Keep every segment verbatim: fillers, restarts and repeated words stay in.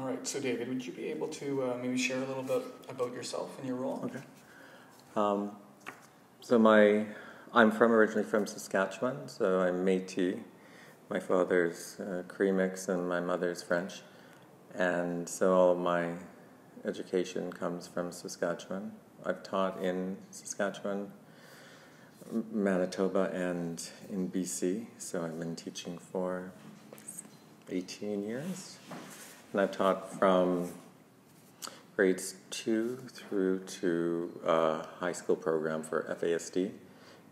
All right. So, David, would you be able to uh, maybe share a little bbit about yourself and your role? Okay. Um, so, my I'm from originally from Saskatchewan, so I'm Métis. My father's uh, Cree mix and my mother's French, and so all of my education comes from Saskatchewan. I've taught in Saskatchewan, Manitoba, and in B C, so I've been teaching for eighteen years. And I've taught from grades two through to a high school program for F A S D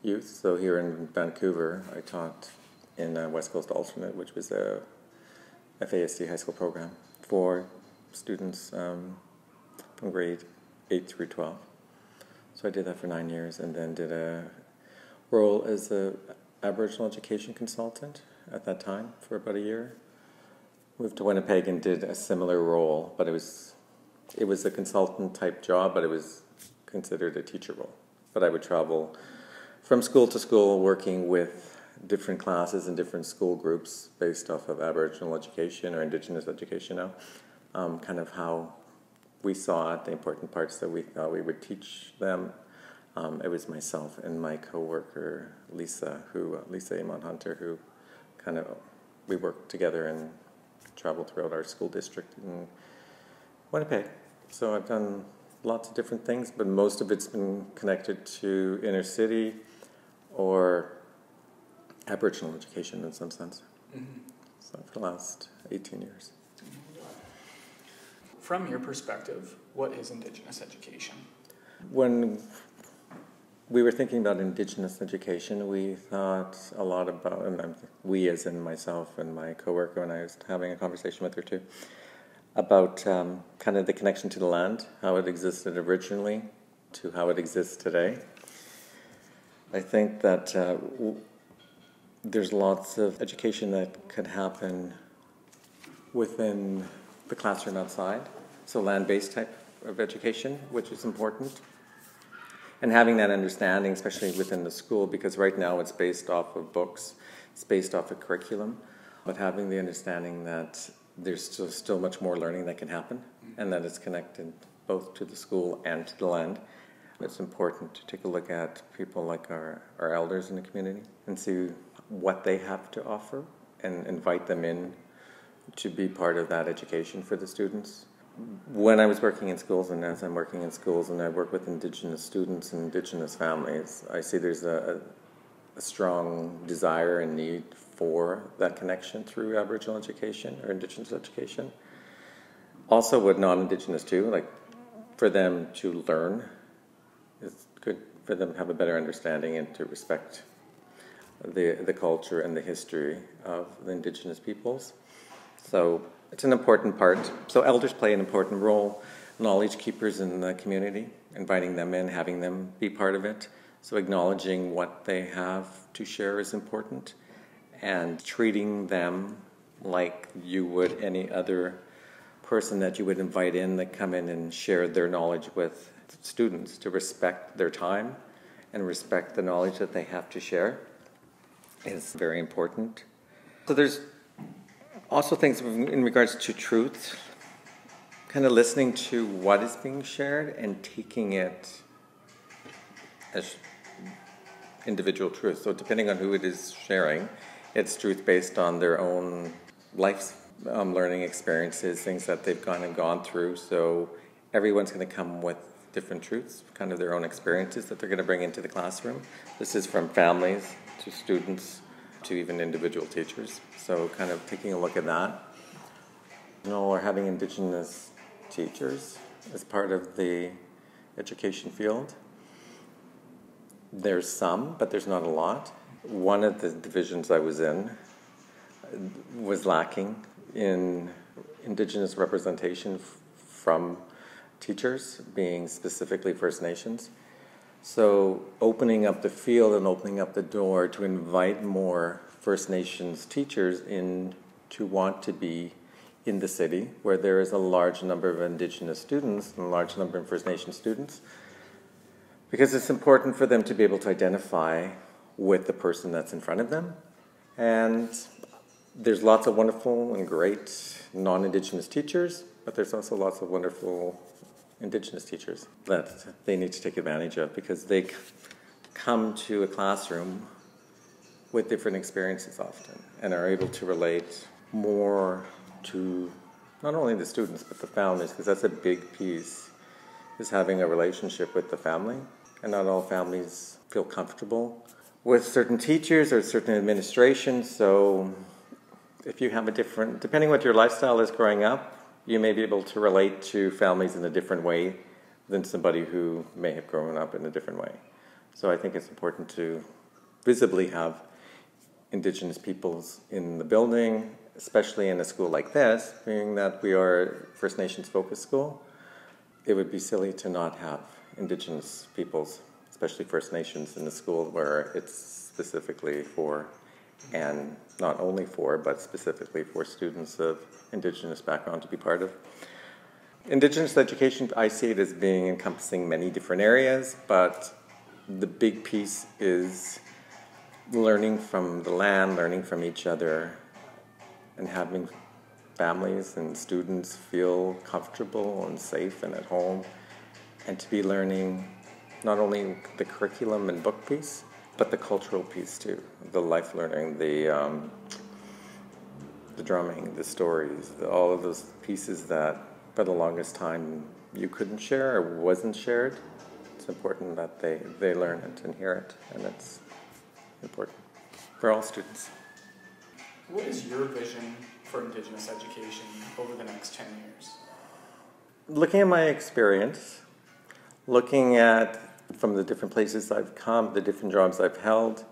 youth. So here in Vancouver, I taught in a West Coast Alternate, which was a F A S D high school program for students um, from grade eight through twelve. So I did that for nine years and then did a role as an Aboriginal education consultant at that time for about a year. Moved to Winnipeg and did a similar role, but it was it was a consultant type job, but it was considered a teacher role. But I would travel from school to school working with different classes and different school groups based off of Aboriginal education or Indigenous education now, um, kind of how we saw it, the important parts that we thought we would teach them. Um, it was myself and my co-worker, Lisa, who, uh, Lisa Amon Hunter, who kind of, we worked together and traveled throughout our school district in Winnipeg. So I've done lots of different things, but most of it's been connected to inner city or Aboriginal education in some sense. Mm-hmm. So for the last eighteen years. From your perspective, what is Indigenous education? When we were thinking about Indigenous education, we thought a lot about, and I'm, we as in myself and my coworker, and I was having a conversation with her too, about um, kind of the connection to the land, how it existed originally to how it exists today. I think that uh, there's lots of education that could happen within the classroom outside, so land-based type of education, which is important. And having that understanding, especially within the school, because right now it's based off of books, it's based off of curriculum, but having the understanding that there's still, still much more learning that can happen, and that it's connected both to the school and to the land. It's important to take a look at people like our, our elders in the community and see what they have to offer and invite them in to be part of that education for the students. When I was working in schools, and as I'm working in schools, and I work with Indigenous students and Indigenous families, I see there's a, a strong desire and need for that connection through Aboriginal education or Indigenous education. Also with non-Indigenous too, like for them to learn, it's good for them to have a better understanding and to respect the, the culture and the history of the Indigenous peoples. So it's an important part. So elders play an important role, knowledge keepers in the community, inviting them in, having them be part of it. So acknowledging what they have to share is important, and treating them like you would any other person that you would invite in that come in and share their knowledge with students, to respect their time and respect the knowledge that they have to share is very important. So there's also things in regards to truth, kind of listening to what is being shared and taking it as individual truth. So depending on who it is sharing, it's truth based on their own life's um, learning experiences, things that they've gone and gone through. So everyone's going to come with different truths, kind of their own experiences that they're going to bring into the classroom. This is from families to students to even individual teachers, so kind of taking a look at that. You know, we're having Indigenous teachers as part of the education field. There's some, but there's not a lot. One of the divisions I was in was lacking in Indigenous representation from teachers, being specifically First Nations. So opening up the field and opening up the door to invite more First Nations teachers in to want to be in the city where there is a large number of Indigenous students and a large number of First Nations students, because it's important for them to be able to identify with the person that's in front of them. And there's lots of wonderful and great non-Indigenous teachers, but there's also lots of wonderful Indigenous teachers that they need to take advantage of, because they come to a classroom with different experiences often and are able to relate more to not only the students but the families, because that's a big piece, is having a relationship with the family, and not all families feel comfortable with certain teachers or certain administrations. So if you have a different, depending what your lifestyle is growing up, you may be able to relate to families in a different way than somebody who may have grown up in a different way. So I think it's important to visibly have Indigenous peoples in the building, especially in a school like this, being that we are First Nations focused school. It would be silly to not have Indigenous peoples, especially First Nations, in a school where it's specifically for, and not only for, but specifically for students of Indigenous background to be part of. Indigenous education, I see it as being encompassing many different areas, but the big piece is learning from the land, learning from each other, and having families and students feel comfortable and safe and at home, and to be learning not only the curriculum and book piece, but the cultural piece too, the life learning, the um, the drumming, the stories, the, all of those pieces that for the longest time you couldn't share or wasn't shared. It's important that they, they learn it and hear it, and it's important for all students. What is your vision for Indigenous education over the next ten years? Looking at my experience, looking at from the different places I've come, the different jobs I've held,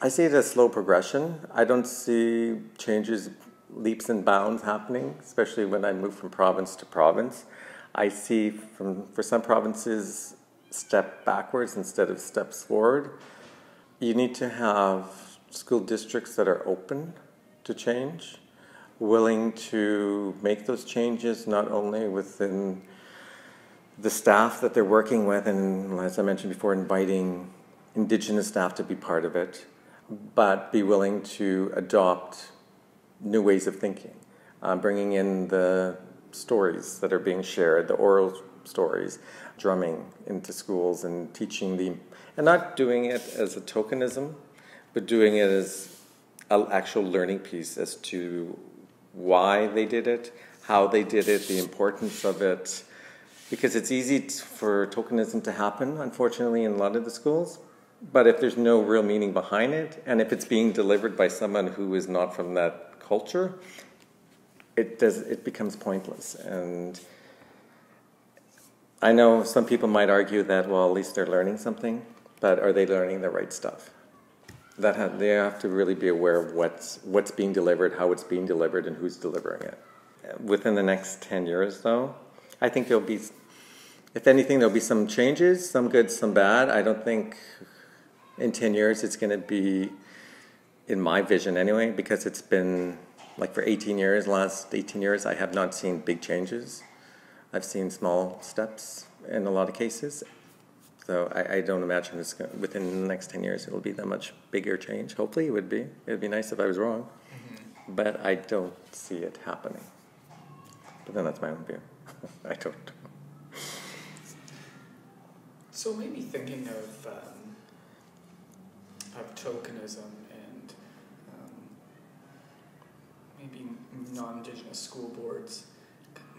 I see it as slow progression. I don't see changes, leaps and bounds happening, especially when I move from province to province. I see from, for some provinces, step backwards instead of steps forward. You need to have school districts that are open to change, willing to make those changes, not only within the staff that they're working with, and as I mentioned before, inviting Indigenous staff to be part of it, but be willing to adopt new ways of thinking, um, bringing in the stories that are being shared, the oral stories, drumming into schools and teaching the, and not doing it as a tokenism, but doing it as an actual learning piece as to why they did it, how they did it, the importance of it. Because it's easy for tokenism to happen, unfortunately, in a lot of the schools. But if there's no real meaning behind it, and if it's being delivered by someone who is not from that culture, it does, it becomes pointless. And I know some people might argue that, well, at least they're learning something, but are they learning the right stuff? That ha they have to really be aware of what's, what's being delivered, how it's being delivered, and who's delivering it. Within the next ten years, though, I think there'll be, if anything, there'll be some changes, some good, some bad. I don't think in ten years it's going to be, in my vision anyway, because it's been, like for eighteen years, last eighteen years, I have not seen big changes. I've seen small steps in a lot of cases. So I, I don't imagine it's gonna, within the next ten years it'll be that much bigger change. Hopefully it would be. It would be nice if I was wrong. Mm-hmm. But I don't see it happening. But then that's my own view. I don't. So maybe thinking of um, of tokenism and um, maybe non-Indigenous school boards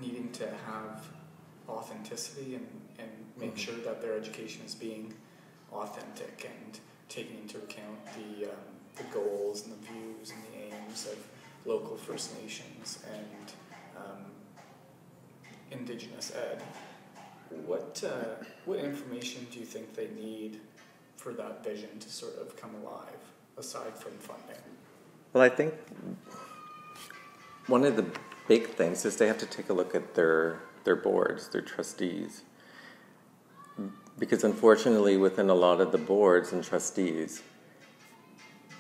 needing to have authenticity and, and make mm-hmm. sure that their education is being authentic and taking into account the, um, the goals and the views and the aims of local First Nations and um, Indigenous ed. What uh, what information do you think they need for that vision to sort of come alive, aside from funding? Well, I think one of the big things is they have to take a look at their their boards, their trustees, because unfortunately within a lot of the boards and trustees,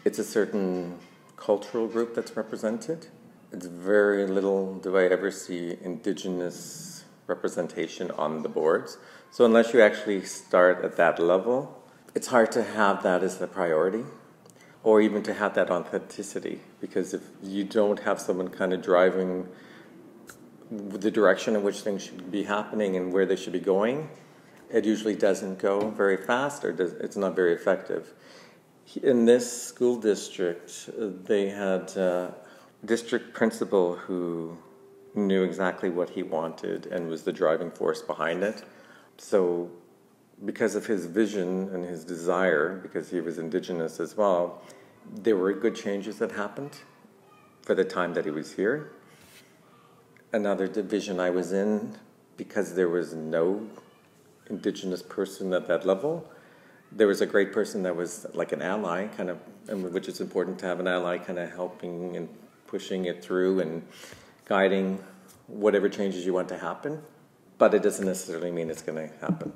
it's a certain cultural group that's represented. It's very little do I ever see Indigenous representation on the boards. So unless you actually start at that level, it's hard to have that as the priority. or even to have that authenticity. Because if you don't have someone kind of driving the direction in which things should be happening and where they should be going, it usually doesn't go very fast, or does, it's not very effective. In this school district, they had a district principal who knew exactly what he wanted and was the driving force behind it. So because of his vision and his desire, because he was Indigenous as well, there were good changes that happened for the time that he was here. Another division I was in, because there was no Indigenous person at that level, there was a great person that was like an ally, kind of, and which is important to have an ally kind of helping and pushing it through and guiding whatever changes you want to happen. But it doesn't necessarily mean it's going to happen.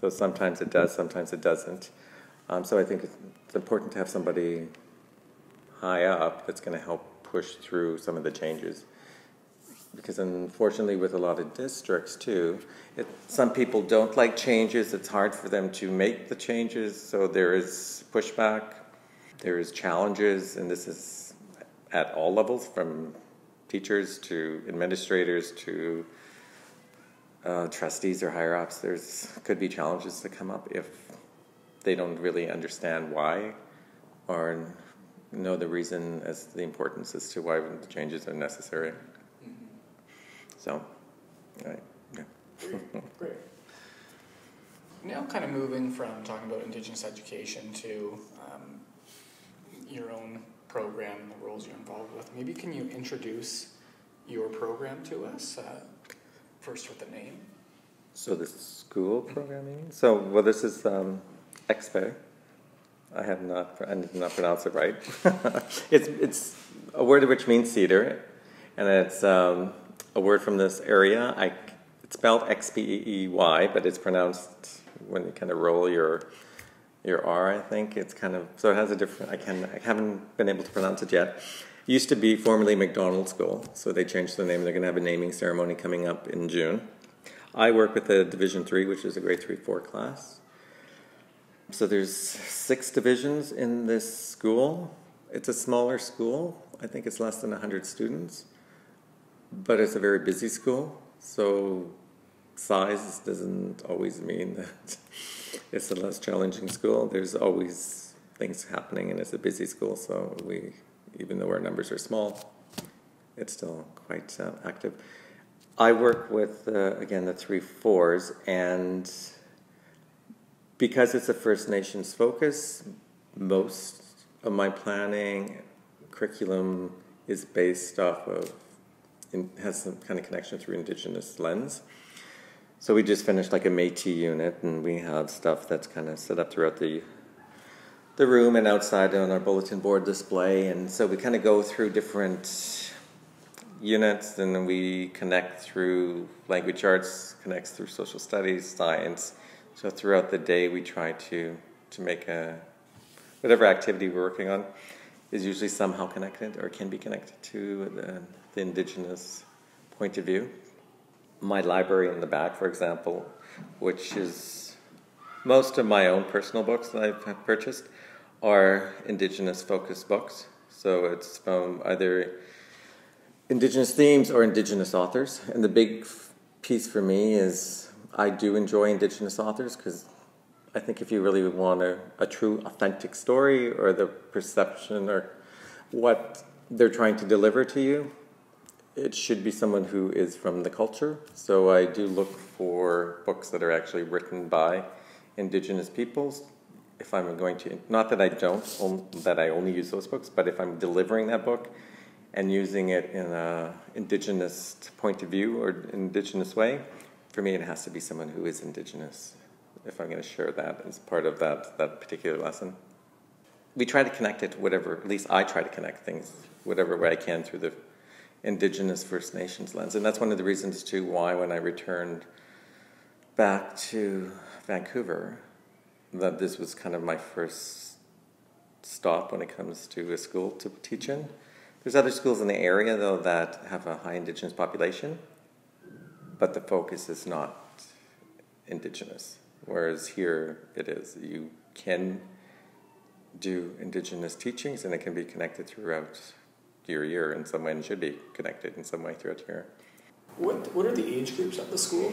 So sometimes it does, sometimes it doesn't. Um, so I think it's important to have somebody high up that's going to help push through some of the changes. Because unfortunately with a lot of districts too, it, some people don't like changes, it's hard for them to make the changes, so there is pushback, there is challenges, and this is at all levels, from teachers to administrators to uh, trustees or higher-ups. There's could be challenges that come up if they don't really understand why or know the reason as the importance as to why the changes are necessary. So, right, yeah. Great. Great. Now kind of moving from talking about Indigenous education to um, your own program and the roles you're involved with, maybe can you introduce your program to us, uh, first with the name? So the school programming? So, well, this is um, xpey̓. I have not, I did not pronounce it right. it's, it's a word which means cedar, and it's... Um, a word from this area. I, it's spelled X P E Y, but it's pronounced when you kind of roll your your R, I think. It's kind of, so it has a different, I, can, I haven't been able to pronounce it yet. It used to be formerly McDonald School, so they changed the name. They're going to have a naming ceremony coming up in June. I work with the Division three, which is a grade three four class. So there's six divisions in this school. It's a smaller school. I think it's less than one hundred students. But it's a very busy school, so size doesn't always mean that it's a less challenging school. There's always things happening, and it's a busy school, so we, even though our numbers are small, it's still quite uh, active. I work with, uh, again, the three fours, and because it's a First Nations focus, most of my planning curriculum is based off of In, has some kind of connection through Indigenous lens. So we just finished like a Métis unit, and we have stuff that's kind of set up throughout the the room and outside on our bulletin board display. And so we kind of go through different units, and then we connect through language arts, connects through social studies, science. So throughout the day we try to, to make a, whatever activity we're working on is usually somehow connected or can be connected to the the Indigenous point of view. My library in the back, for example, which is most of my own personal books that I've purchased, are Indigenous-focused books. So it's from either Indigenous themes or Indigenous authors. And the big piece for me is I do enjoy Indigenous authors, because I think if you really want a, a true, authentic story, or the perception or what they're trying to deliver to you, it should be someone who is from the culture. So I do look for books that are actually written by Indigenous peoples. If I'm going to, not that I don't, that I only use those books, but if I'm delivering that book and using it in an Indigenous point of view or Indigenous way, for me it has to be someone who is Indigenous, if I'm going to share that as part of that, that particular lesson. We try to connect it to whatever, at least I try to connect things whatever way I can through the Indigenous First Nations lens. And that's one of the reasons, too, why when I returned back to Vancouver, that this was kind of my first stop when it comes to a school to teach in. There's other schools in the area, though, that have a high Indigenous population, but the focus is not Indigenous, whereas here it is. You can do Indigenous teachings, and it can be connected throughout your year in some way, and should be connected in some way throughout your year. What, what are the age groups at the school?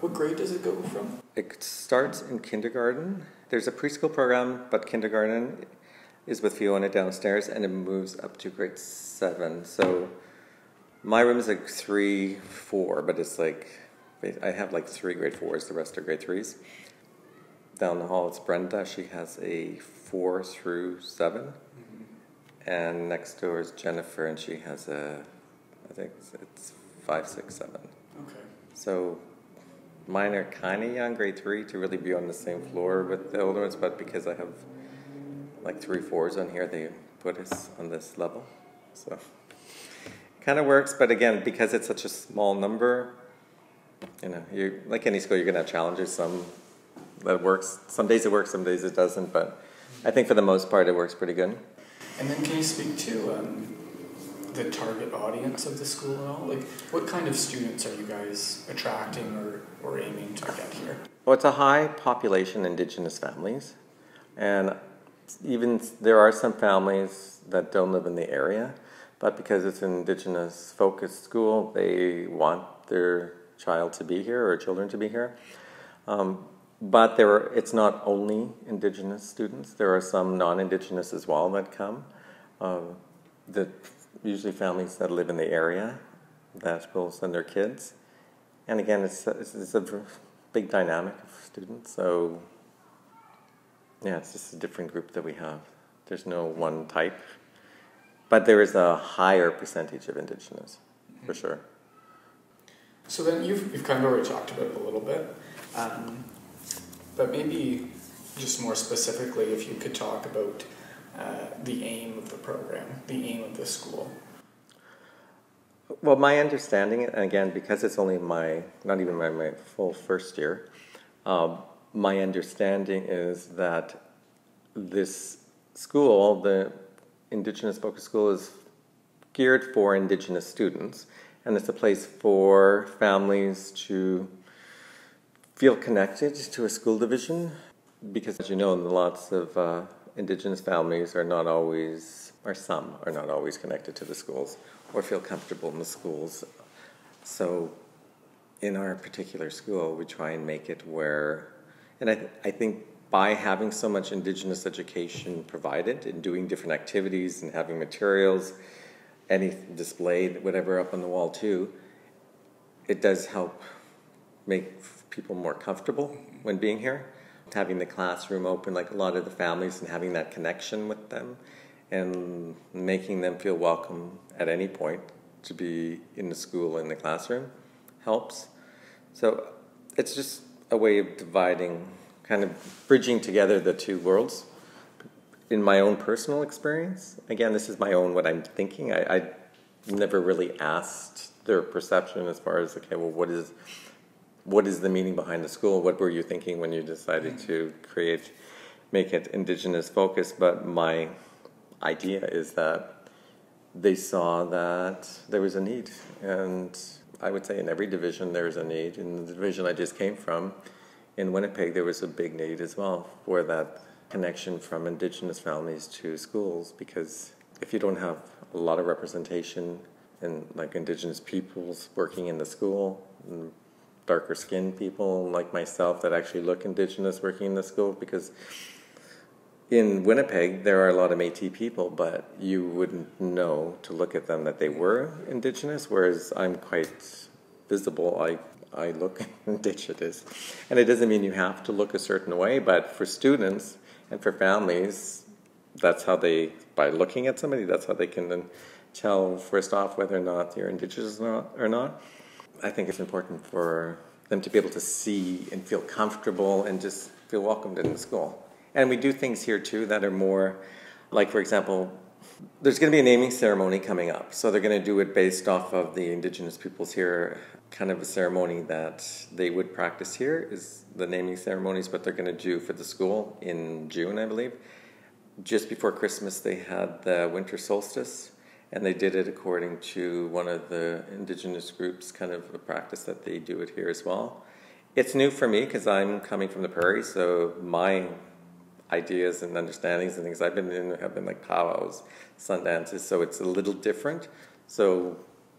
What grade does it go from? It starts in kindergarten. There's a preschool program, but kindergarten is with Fiona downstairs, and it moves up to grade seven. So my room is like three, four, but it's like, I have like three grade fours, the rest are grade threes. Down the hall, it's Brenda. She has a four through seven. Mm-hmm. And next door is Jennifer, and she has a, I think it's five, six, seven. Okay. So mine are kind of young, grade three, to really be on the same floor with the older ones, but because I have like three fours on here, they put us on this level. So it kind of works, but again, because it's such a small number, you know, you like any school, you're going to have challenges. Some that works. Some days it works, some days it doesn't, but I think for the most part it works pretty good. And then can you speak to um, the target audience of the school and all? Like, what kind of students are you guys attracting or, or aiming to get here? Well, it's a high population Indigenous families, and even there are some families that don't live in the area, but because it's an Indigenous-focused school, they want their child to be here or children to be here. Um, But there are, it's not only Indigenous students. There are some non-Indigenous as well that come. Uh, the, usually families that live in the area that will send their kids. And again, it's, it's, it's a big dynamic of students. So yeah, it's just a different group that we have. There's no one type. But there is a higher percentage of Indigenous, for sure. So then you've, you've kind of already talked about it a little bit. Um, But maybe just more specifically, if you could talk about uh, the aim of the program, the aim of the school. Well, my understanding, and again, because it's only my, not even my, my full first year, um, my understanding is that this school, the Indigenous focused school, is geared for Indigenous students, and it's a place for families to feel connected to a school division, because as you know, lots of uh, Indigenous families are not always, or some are not always connected to the schools or feel comfortable in the schools. So in our particular school, we try and make it where, and I, th I think by having so much Indigenous education provided and doing different activities and having materials, anything displayed, whatever up on the wall too, it does help make people more comfortable when being here. Having the classroom open, like a lot of the families, and having that connection with them and making them feel welcome at any point to be in the school, in the classroom, helps. So it's just a way of dividing, kind of bridging together the two worlds. In my own personal experience, again, this is my own, what I'm thinking. I, I never really asked their perception as far as, okay, well, what is... what is the meaning behind the school? What were you thinking when you decided to create, make it Indigenous focused? But my idea is that they saw that there was a need. And I would say in every division there's a need. In the division I just came from, in Winnipeg, there was a big need as well for that connection from Indigenous families to schools, because if you don't have a lot of representation in like Indigenous peoples working in the school, and darker skinned people like myself that actually look Indigenous working in the school, because in Winnipeg there are a lot of Métis people, but you wouldn't know to look at them that they were Indigenous, whereas I'm quite visible. I, I look Indigenous. And it doesn't mean you have to look a certain way, but for students and for families, that's how they, by looking at somebody, that's how they can then tell first off whether or not you're Indigenous or not. I think it's important for them to be able to see and feel comfortable and just feel welcomed in the school. And we do things here too that are more, like for example, there's going to be a naming ceremony coming up. So they're going to do it based off of the Indigenous peoples here. Kind of a ceremony that they would practice here is the naming ceremonies, what they're going to do for the school in June, I believe. Just before Christmas, they had the winter solstice. And they did it according to one of the Indigenous groups, kind of a practice that they do it here as well. It's new for me because I'm coming from the prairie, so my ideas and understandings and things. I've been in, have been like powwows, sundances, so it's a little different. So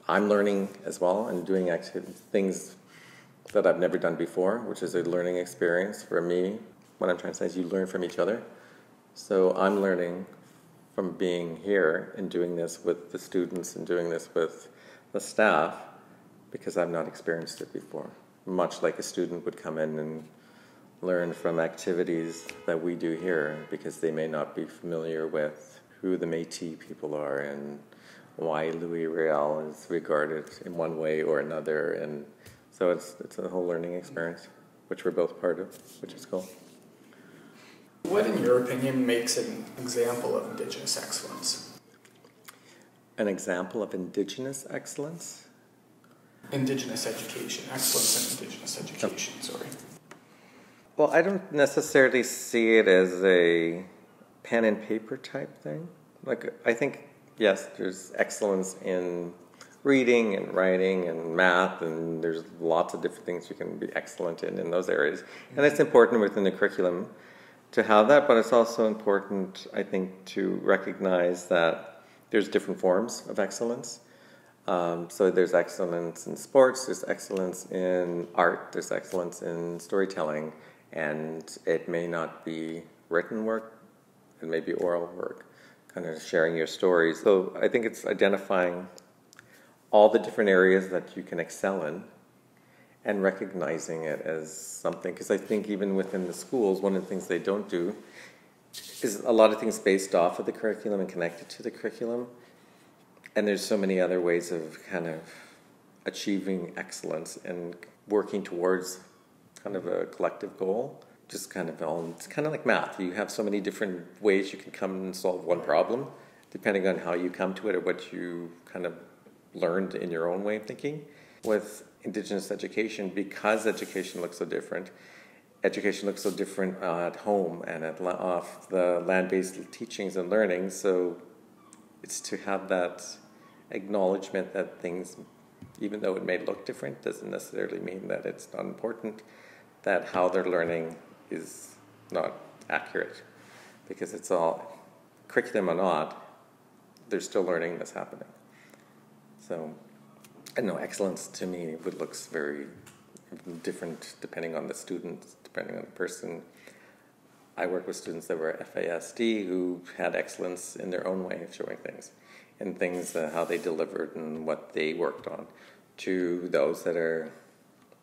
I'm learning as well and doing things that I've never done before, which is a learning experience for me. What I'm trying to say is you learn from each other. So I'm learning from being here and doing this with the students and doing this with the staff, because I've not experienced it before. Much like a student would come in and learn from activities that we do here, because they may not be familiar with who the Métis people are and why Louis Riel is regarded in one way or another. And so it's, it's a whole learning experience, which we're both part of, which is cool. What, in your opinion, makes an example of Indigenous excellence? An example of Indigenous excellence? Indigenous education. Excellence in Indigenous education, oh. sorry. Well, I don't necessarily see it as a pen and paper type thing. Like, I think, yes, there's excellence in reading and writing and math, and there's lots of different things you can be excellent in in those areas. Mm-hmm. And it's important within the curriculum to have that, but it's also important, I think, to recognize that there's different forms of excellence. Um, so there's excellence in sports, there's excellence in art, there's excellence in storytelling, and it may not be written work, it may be oral work, kind of sharing your stories. So I think it's identifying all the different areas that you can excel in and recognizing it as something, because I think even within the schools, one of the things they don't do is a lot of things based off of the curriculum and connected to the curriculum. And there's so many other ways of kind of achieving excellence and working towards kind of a collective goal. Just kind of, all, it's kind of like math. You have so many different ways you can come and solve one problem, depending on how you come to it or what you kind of learned in your own way of thinking. With Indigenous education, because education looks so different, education looks so different uh, at home and at la off the land-based teachings and learning, so it's to have that acknowledgement that things, even though it may look different, doesn't necessarily mean that it's not important, that how they're learning is not accurate, because it's all, curriculum or not, they're still learning that's happening. So, I know excellence to me would looks very different depending on the students, depending on the person. I work with students that were F A S D who had excellence in their own way of showing things, and things, uh, how they delivered and what they worked on, to those that are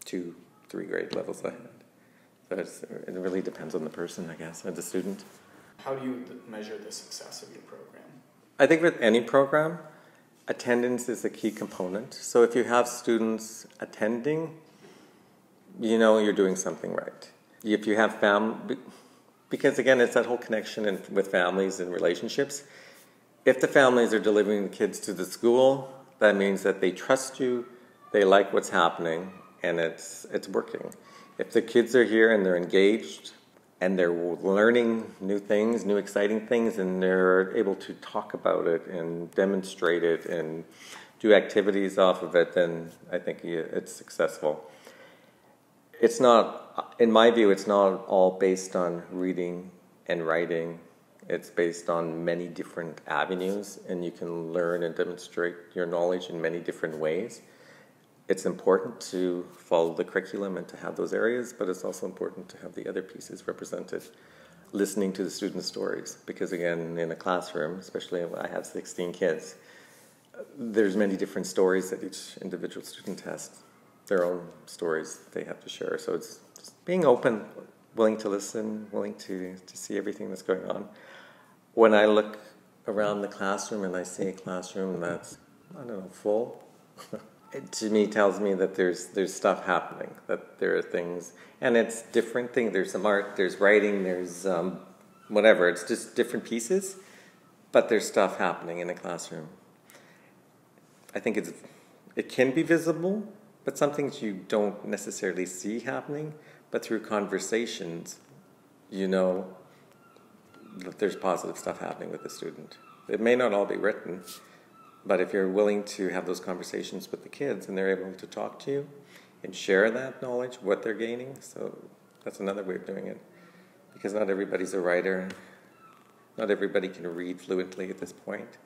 two, three grade levels ahead. So it's, it really depends on the person, I guess, or the student. How do you measure the success of your program? I think with any program, attendance is a key component. So if you have students attending, you know you're doing something right. If you have family... Because again, it's that whole connection in, with families and relationships. If the families are delivering the kids to the school, that means that they trust you, they like what's happening, and it's, it's working. If the kids are here and they're engaged, and they're learning new things, new exciting things, and they're able to talk about it and demonstrate it and do activities off of it, then I think it's successful. It's not, in my view, it's not all based on reading and writing. It's based on many different avenues, and you can learn and demonstrate your knowledge in many different ways. It's important to follow the curriculum and to have those areas, but it's also important to have the other pieces represented. Listening to the students' stories, because again, in a classroom, especially when I have sixteen kids, there's many different stories that each individual student has. Their own stories they have to share. So it's just being open, willing to listen, willing to, to see everything that's going on. When I look around the classroom and I see a classroom that's, I don't know, full, it to me tells me that there's, there's stuff happening, that there are things, and it's different things. There's some art, there's writing, there's um, whatever. It's just different pieces, but there's stuff happening in the classroom. I think it's, it can be visible, but some things you don't necessarily see happening, but through conversations, you know that there's positive stuff happening with the student. It may not all be written, but if you're willing to have those conversations with the kids and they're able to talk to you and share that knowledge, what they're gaining, so that's another way of doing it. because not everybody's a writer. Not everybody can read fluently at this point.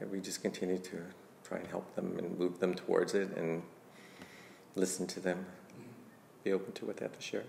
And we just continue to try and help them and move them towards it and listen to them, be open to what they have to share.